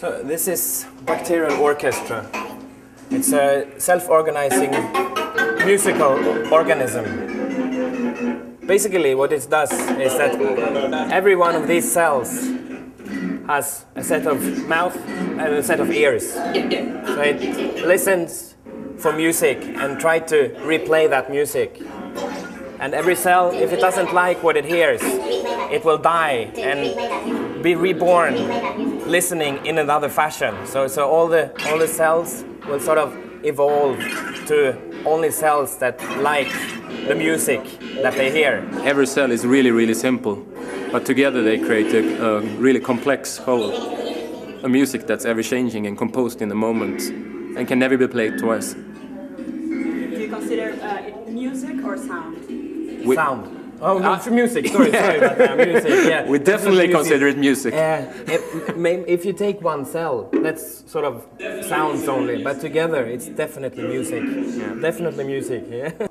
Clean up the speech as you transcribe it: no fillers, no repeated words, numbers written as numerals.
So this is Bacterial Orchestra. It's a self-organizing musical organism. Basically what it does is that every one of these cells has a set of mouth and a set of ears. So it listens for music and tries to replay that music. And every cell, if it doesn't like what it hears, it will die and be reborn, listening in another fashion. So all the cells will sort of evolve to only cells that like the music that they hear. Every cell is really, really simple, but together they create a really complex whole, a music that's ever-changing and composed in the moment and can never be played twice. Do you consider it music or sound? Sound. Oh, no, it's music, sorry about that, music, yeah. We definitely consider it music. If you take one cell, that's sort of sounds only, but together it's definitely music. Yeah. Definitely music, yeah.